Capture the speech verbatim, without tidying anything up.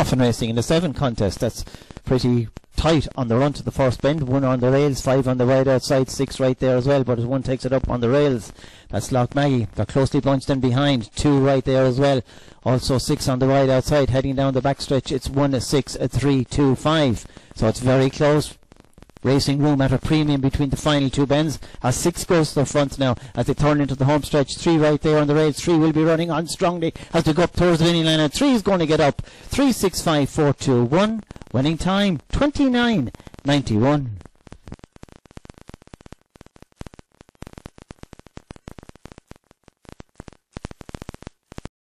off and racing in the seven contest. That's pretty tight on the run to the first bend. One on the rails, five on the wide outside, six right there as well, but as one takes it up on the rails, that's Lough Maggie. They're closely bunched in behind, two right there as well, also six on the wide outside. Heading down the backstretch, it's one, six, three, two, five, so it's very close. Racing room at a premium between the final two bends as six goes to the front now as they turn into the home stretch. Three right there on the rails. Three will be running on strongly as they go up towards the winning line, and three is going to get up. Three, six, five, four, two, one. Winning time twenty-nine ninety-one.